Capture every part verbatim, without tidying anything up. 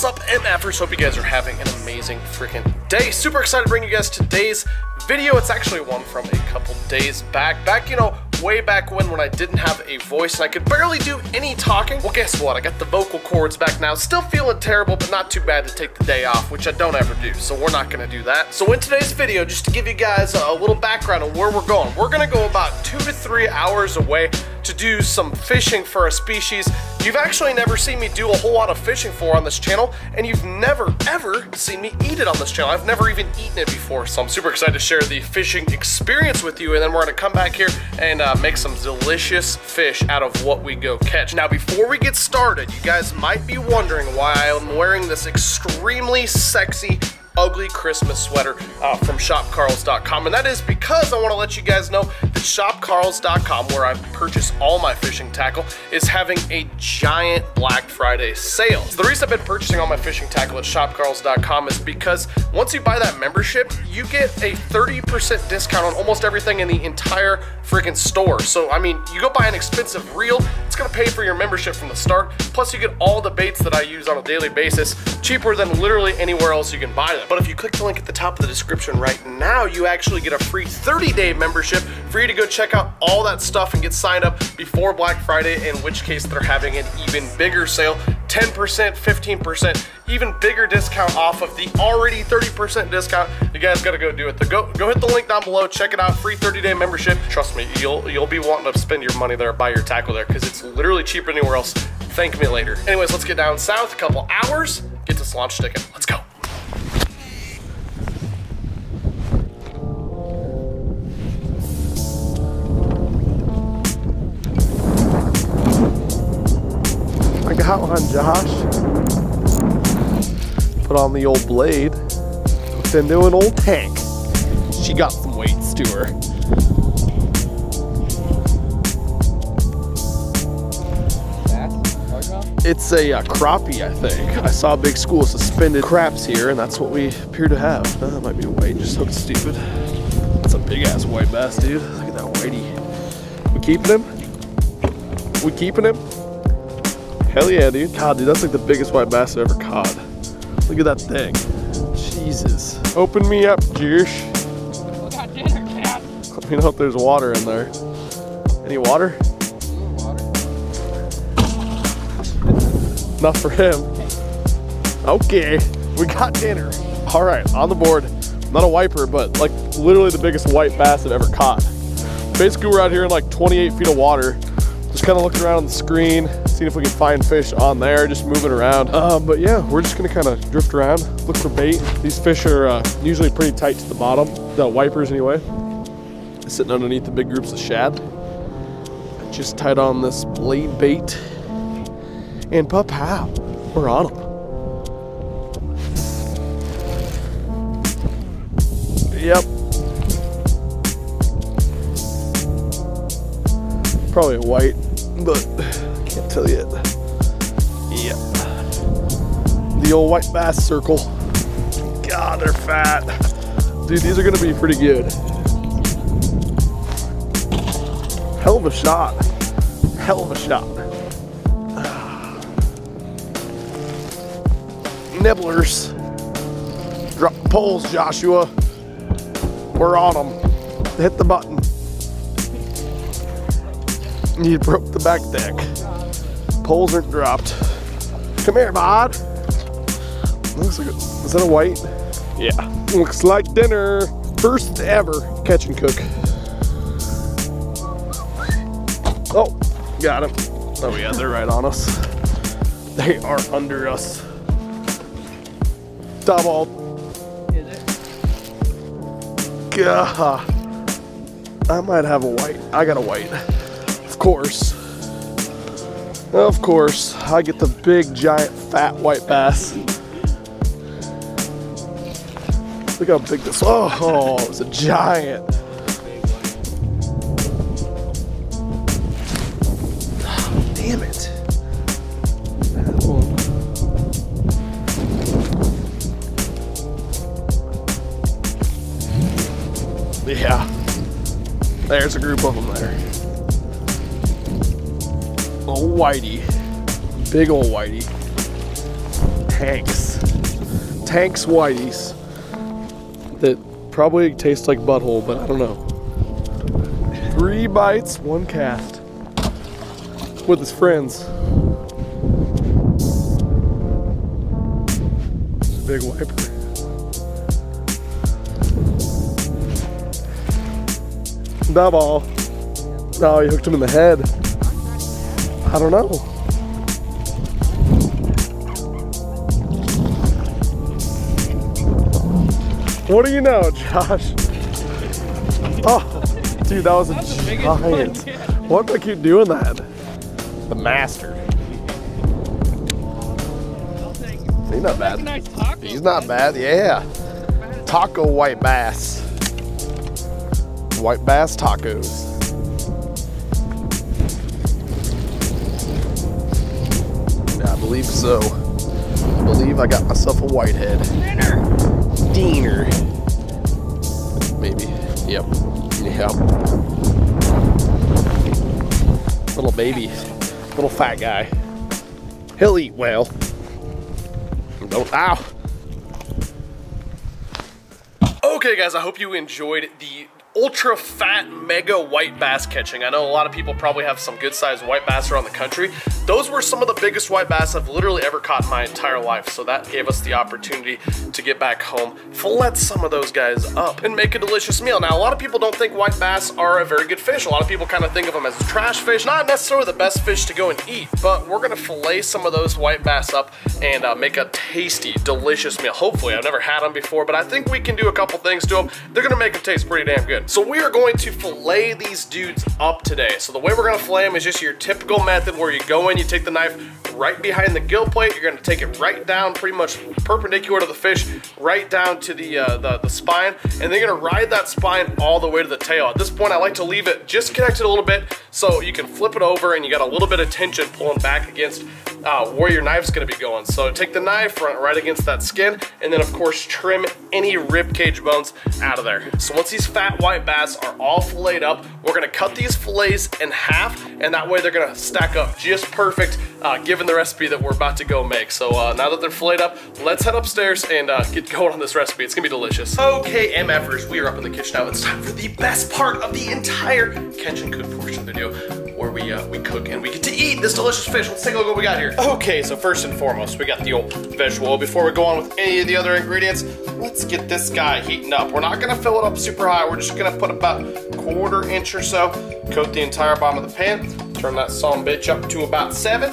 What's up, MFers? Hope you guys are having an amazing freaking day. Super excited to bring you guys today's video. It's actually one from a couple days back. Back, you know, way back when, when I didn't have a voice and I could barely do any talking. Well, guess what? I got the vocal cords back now. Still feeling terrible, but not too bad to take the day off, which I don't ever do, so we're not gonna do that. So in today's video, just to give you guys a little background on where we're going, we're gonna go about two to three hours away to do some fishing for a species you've actually never seen me do a whole lot of fishing for on this channel, and you've never ever seen me eat it on this channel. I've never even eaten it before, so I'm super excited to share the fishing experience with you, and then we're gonna come back here and uh, make some delicious fish out of what we go catch. Now, before we get started, you guys might be wondering why I'm wearing this extremely sexy ugly Christmas sweater uh, from shop carls dot com, and that is because I want to let you guys know that shop carls dot com, where I purchase all my fishing tackle, is having a giant Black Friday sale. So the reason I've been purchasing all my fishing tackle at shop carls dot com is because once you buy that membership, you get a thirty percent discount on almost everything in the entire freaking store. So I mean, you go buy an expensive reel, it's gonna pay for your membership from the start, plus you get all the baits that I use on a daily basis cheaper than literally anywhere else you can buy them. But if you click the link at the top of the description right now, you actually get a free thirty day membership for you to go check out all that stuff and get signed up before Black Friday, in which case they're having an even bigger sale, ten percent, fifteen percent, even bigger discount off of the already thirty percent discount. You guys gotta go do it. The go go hit the link down below, check it out, free thirty day membership. Trust me, you'll you'll be wanting to spend your money there, buy your tackle there, because it's literally cheaper anywhere else. Thank me later. Anyways, let's get down south a couple hours, get this launch sticking. Let's go. Got one, Josh. Put on the old blade. Hooked into an old tank. She got some weights to her. It's a uh, crappie, I think. I saw a big school of suspended craps here, and that's what we appear to have. Uh, that might be a weight, just hooked stupid. That's a big ass white bass, dude. Look at that whitey. We keeping him? We keeping him? Hell yeah, dude. God, dude, that's like the biggest white bass I ever caught. Look at that thing. Jesus. Open me up, Jersh. We got dinner, cat. Let me know if there's water in there. Any water? Water. Not for him. Okay, we got dinner. All right, on the board. Not a wiper, but like literally the biggest white bass I've ever caught. Basically, we're out here in like twenty-eight feet of water. Just kind of looking around on the screen, seeing if we can find fish on there, just moving around. Um, but yeah, we're just gonna kind of drift around, look for bait. These fish are uh, usually pretty tight to the bottom, the wipers anyway. Sitting underneath the big groups of shad. Just tied on this blade bait, and pa-pow, we're on them. Yep. Probably a white, but can't tell yet. Yep. The old white bass circle. God, they're fat. Dude, these are gonna be pretty good. Hell of a shot. Hell of a shot. Nibblers. Drop the poles, Joshua. We're on them. Hit the button. You broke the back deck. Poles aren't dropped. Come here, bud. Looks like a, is that a white? Yeah. Looks like dinner. First ever catch and cook. Oh, got him. Oh yeah, they're right on us. They are under us. Double. Is it? Gah. I might have a white. I got a white. Of course, of course, I get the big, giant, fat white bass. Look how big this, oh, oh it's a giant. Oh, damn it. That one. Yeah, there's a group of them there. Old whitey, big old whitey. tanks. Tanks whiteys that probably taste like butthole, but I don't know. Three bites, one cast with his friends. Big wiper. That ball. Oh, you hooked him in the head. I don't know. What do you know, Josh? Oh, dude, that was a giant. Why do I keep doing that? The master. He's not bad. He's not bad, yeah. Taco white bass. White bass tacos. I believe so. I believe I got myself a whitehead. Dinner. Diener. Maybe. Yep. Yep. Little baby. Little fat guy. He'll eat well. Don't. Ow. Okay, guys. I hope you enjoyed the ultra fat mega white bass catching. I know a lot of people probably have some good sized white bass around the country. Those were some of the biggest white bass I've literally ever caught in my entire life. So that gave us the opportunity to get back home, fillet some of those guys up and make a delicious meal. Now, a lot of people don't think white bass are a very good fish. A lot of people kind of think of them as a trash fish, not necessarily the best fish to go and eat, but we're gonna fillet some of those white bass up and uh, make a tasty, delicious meal. Hopefully, I've never had them before, but I think we can do a couple things to them. They're gonna make them taste pretty damn good. So we are going to fillet these dudes up today. So the way we're gonna fillet them is just your typical method where you go in, you take the knife right behind the gill plate, you're gonna take it right down, pretty much perpendicular to the fish, right down to the, uh, the, the spine, and they're gonna ride that spine all the way to the tail. At this point, I like to leave it just connected a little bit so you can flip it over and you got a little bit of tension pulling back against uh, where your knife's gonna be going. So take the knife, run it right against that skin, and then of course trim any rib cage bones out of there. So once these fat white bass are all filleted up, we're gonna cut these fillets in half, and that way they're gonna stack up just perfect uh, given the recipe that we're about to go make. So uh, now that they're filleted up, let's head upstairs and uh, get going on this recipe. It's gonna be delicious. Okay, MFers, we are up in the kitchen now. It's time for the best part of the entire catch and cook portion of the video, where we uh, we cook and we get to eat this delicious fish. Let's take a look at what we got here. Okay, so first and foremost, we got the old vegetable oil. Before we go on with any of the other ingredients, let's get this guy heating up. We're not gonna fill it up super high. We're just gonna put about a quarter inch or so, coat the entire bottom of the pan, turn that son bitch up to about seven.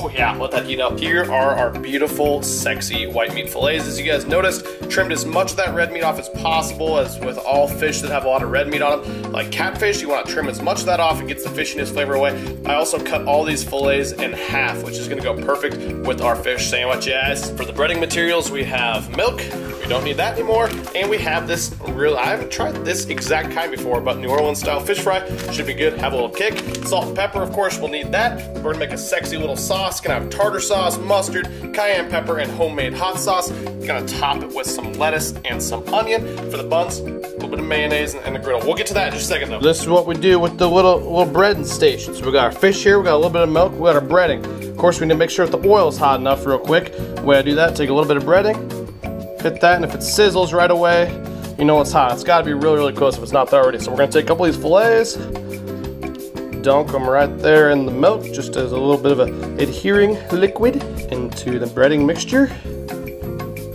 Oh yeah, let that heat up. Here are our beautiful, sexy white meat fillets. As you guys noticed, trimmed as much of that red meat off as possible, as with all fish that have a lot of red meat on them. Like catfish, you want to trim as much of that off. It gets the fishiness flavor away. I also cut all these fillets in half, which is going to go perfect with our fish sandwich. Yes. For the breading materials, we have milk. We don't need that anymore. And we have this real, I haven't tried this exact kind before, but New Orleans style fish fry should be good. Have a little kick. Salt and pepper, of course, we'll need that. We're going to make a sexy little sauce. Gonna have tartar sauce, mustard, cayenne pepper, and homemade hot sauce. Gonna top it with some lettuce and some onion. For the buns, a little bit of mayonnaise and, and the griddle. We'll get to that in just a second though. This is what we do with the little little breading stations. We got our fish here, we got a little bit of milk, we got our breading. Of course, we need to make sure that the oil's hot enough real quick. The way I do that, take a little bit of breading, hit that, and if it sizzles right away, you know it's hot. It's gotta be really, really close if it's not there already. So we're gonna take a couple of these fillets, dunk them right there in the milk, just as a little bit of a adhering liquid into the breading mixture.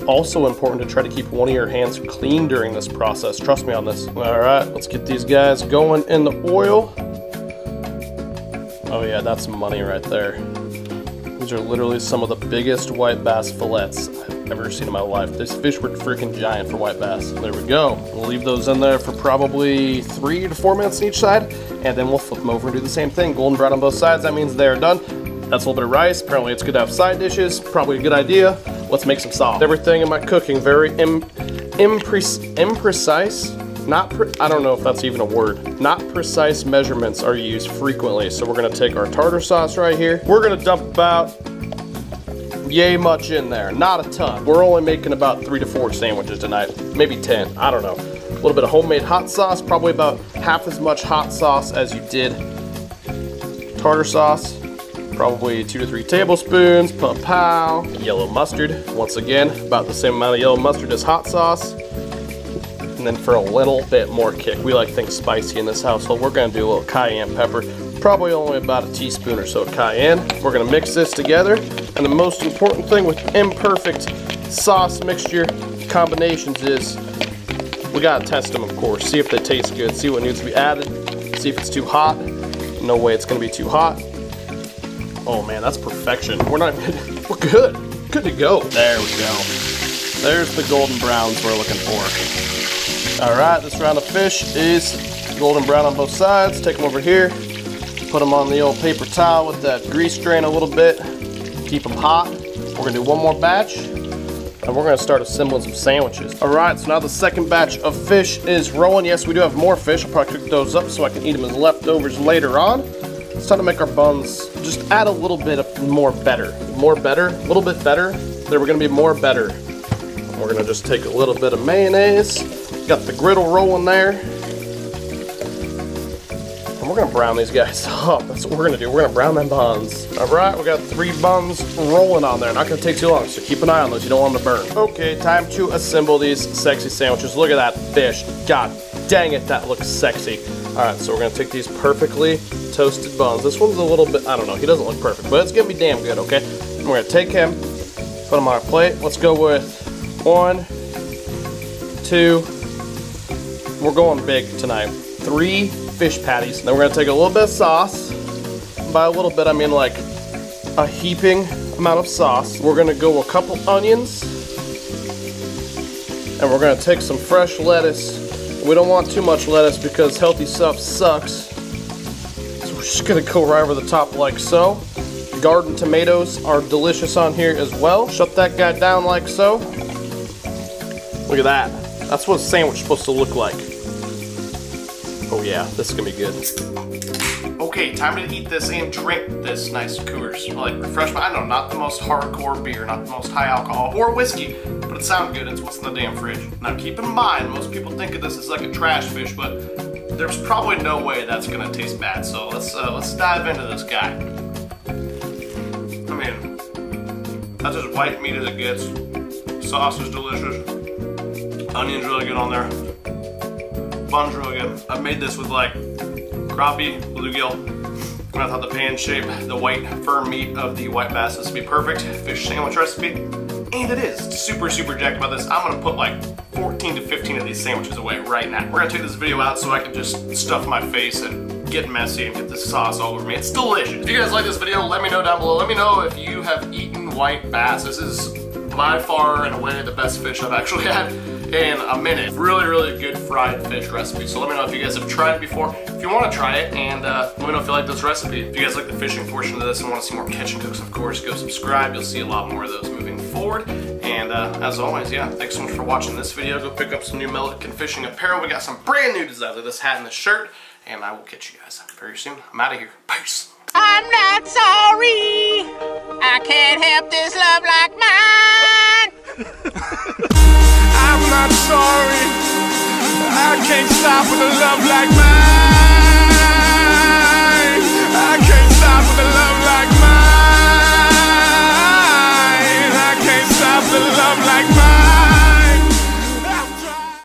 Also important to try to keep one of your hands clean during this process. Trust me on this. All right, let's get these guys going in the oil. Oh yeah, that's money right there. These are literally some of the biggest white bass fillets I've ever seen in my life. These fish were freaking giant for white bass. There we go. We'll leave those in there for probably three to four minutes on each side, and then we'll flip them over and do the same thing. Golden brown on both sides, that means they're done. That's a little bit of rice. Apparently it's good to have side dishes. Probably a good idea. Let's make some sauce. Everything in my cooking, very im impre imprecise. Not pre I don't know if that's even a word. Not precise measurements are used frequently. So we're gonna take our tartar sauce right here. We're gonna dump about yay much in there, not a ton. We're only making about three to four sandwiches tonight, maybe ten, I don't know. A little bit of homemade hot sauce, probably about half as much hot sauce as you did tartar sauce. probably two to three tablespoons, pump pow, yellow mustard, once again, about the same amount of yellow mustard as hot sauce. And then for a little bit more kick, we like things spicy in this household, we're gonna do a little cayenne pepper, probably only about a teaspoon or so of cayenne. We're gonna mix this together, and the most important thing with imperfect sauce mixture combinations is we gotta test them, of course, see if they taste good, see what needs to be added, see if it's too hot. No way it's gonna be too hot. Oh man, that's perfection. We're not, we're good, good to go. There we go. There's the golden browns we're looking for. All right, this round of fish is golden brown on both sides. Take them over here, put them on the old paper towel with that grease drain a little bit, keep them hot. We're gonna do one more batch, and we're gonna start assembling some sandwiches. All right, so now the second batch of fish is rolling. Yes, we do have more fish. I'll probably cook those up so I can eat them as leftovers later on. It's time to make our buns. Just add a little bit of more better. More better, a little bit better. There, we're gonna be more better. We're gonna just take a little bit of mayonnaise. Got the griddle rolling there. And we're gonna brown these guys up. That's what we're gonna do. We're gonna brown them buns. All right, we got three buns rolling on there. Not gonna take too long, so keep an eye on those. You don't want them to burn. Okay, time to assemble these sexy sandwiches. Look at that fish. God dang it, that looks sexy. All right, so we're gonna take these perfectly toasted buns. This one's a little bit, I don't know, he doesn't look perfect, but it's gonna be damn good, okay? And we're gonna take him, put him on our plate. Let's go with one, two, we're going big tonight. Three fish patties. Then we're gonna take a little bit of sauce. By a little bit, I mean like a heaping amount of sauce. We're gonna go a couple onions, and we're gonna take some fresh lettuce. We don't want too much lettuce because healthy stuff sucks. So we're just gonna go right over the top like so. Garden tomatoes are delicious on here as well. Shut that guy down like so. Look at that. That's what a sandwich is supposed to look like. Oh yeah, this is gonna be good. Okay, time to eat this and drink this nice Coors. Like refreshment, I know, not the most hardcore beer, not the most high alcohol, or whiskey, but it sounds good, it's what's in the damn fridge. Now keep in mind, most people think of this as like a trash fish, but there's probably no way that's gonna taste bad, so let's, uh, let's dive into this guy. I mean, that's as white meat as it gets. Sauce is delicious. Onion's really good on there. Bun's really good. I've made this with like crappie, bluegill. I thought the pan shape, the white firm meat of the white bass, this would be perfect fish sandwich recipe, and it is. It's super super jacked about this. I'm gonna put like fourteen to fifteen of these sandwiches away right now. We're gonna take this video out so I can just stuff my face and get messy and get this sauce all over me. It's delicious. If you guys like this video, let me know down below. Let me know if you have eaten white bass. This is by far and away the best fish I've actually had in a minute. Really, really good fried fish recipe. So let me know if you guys have tried it before. If you want to try it, and uh, let me know if you like this recipe. If you guys like the fishing portion of this and want to see more catch and cooks, of course, go subscribe. You'll see a lot more of those moving forward. And uh, as always, yeah, thanks so much for watching this video. Go pick up some new Mellican fishing apparel. We got some brand new designs like this hat and this shirt. And I will catch you guys very soon. I'm out of here. Peace. I'm not sorry. I can't help this love like mine. I'm not sorry. I can't stop with a love like mine.